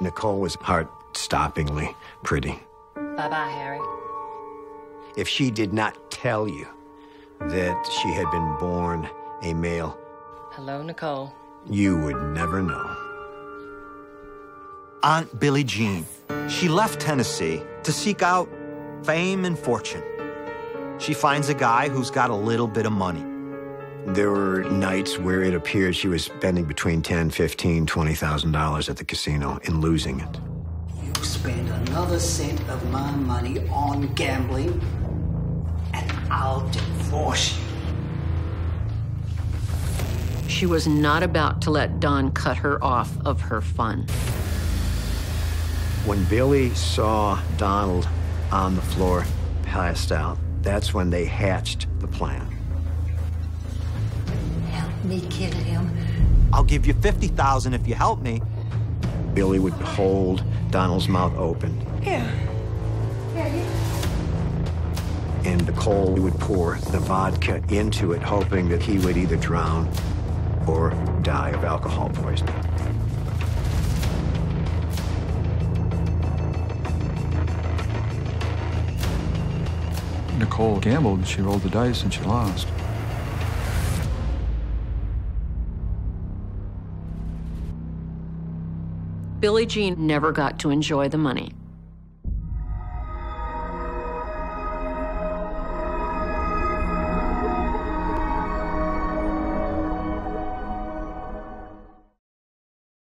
Nicole was heart-stoppingly pretty. Bye-bye, Harry. If she did not tell you that she had been born a male... Hello, Nicole. You would never know. Aunt Billie Jean. She left Tennessee to seek out fame and fortune. She finds a guy who's got a little bit of money. There were nights where it appeared she was spending between $10,000, $15,000, $20,000 at the casino and losing it. You spend another cent of my money on gambling, and I'll divorce you. She was not about to let Don cut her off of her fun. When Billy saw Donald on the floor, passed out, that's when they hatched the plan. Help me kill him. I'll give you $50,000 if you help me. Billy would hold Donald's mouth open. Yeah. And Nicole would pour the vodka into it, hoping that he would either drown or die of alcohol poisoning. Nicole gambled, she rolled the dice, and she lost. Billie Jean never got to enjoy the money.